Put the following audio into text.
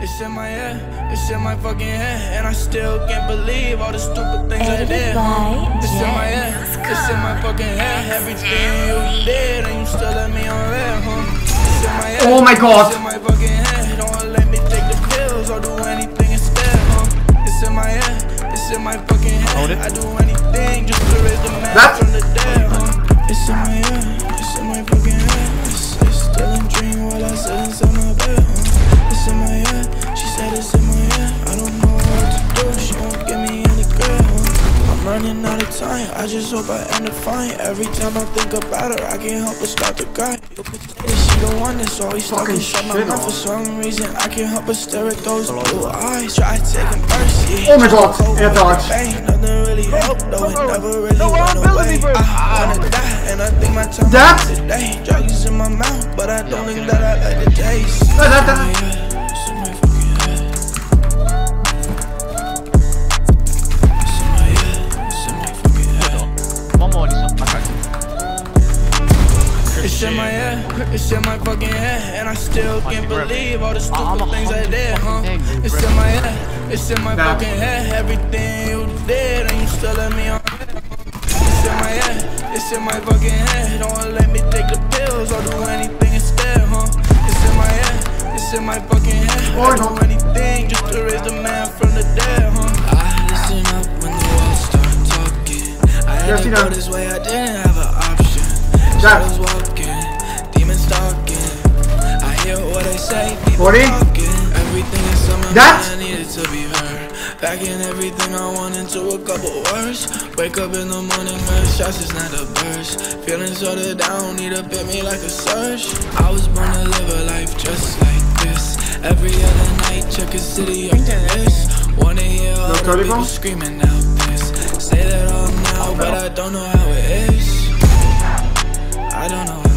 It's in my head, it's in my fucking head, and I still can't believe all the stupid things I did. It's in my head, it's in my fucking head, everything you did, and you still let me on red, huh? Oh my god! It's in my fucking head, don't let me take the pills or do anything instead, huh? It's in my head, it's in my fucking head, I do anything just to raise the man from the dead, huh? It's in my head, it's in my fucking head, it's still a dream while I sit inside my bed, huh? It's in my head, she said it's in my head. I don't know what to do, she won't get me in the ground. I'm running out of time, I just hope I end up fine. Every time I think about her, I can't help but start to cry. Is she the one that's always talking shut my mouth for some reason? I can't help but stare at those blue eyes. Try taking mercy. Oh my god, air dodge. Nothing really helped though, it never really went away. I wanna die and I think my time is today. Drugs in my mouth, but I don't think that I like the taste. It's in my head, it's in my fucking head, and I still can't believe all the stupid things I did, huh? It's in my head, it's in my fucking head, everything you did, and you still let me on. It's in my head, it's in my fucking head, don't let me take the pills or do anything instead, huh? It's in my head, it's in my fucking head, I do anything just to raise the man from the dead, huh? I listen up when the walls start talking. I had to go this way, I didn't have an option. Shadows walking, demons stalking. I hear what I say, people talking. Everything is something I needed to be heard. Packing everything I want into a couple words. Wake up in the morning, her shots is not a burst. Feeling sort of down, need to hit me like a surge. I was born to live a life just like this. Every other night, check a city up to this. Wanna hear all the people screaming out this. Say that all now, but I don't know how it is. I don't know.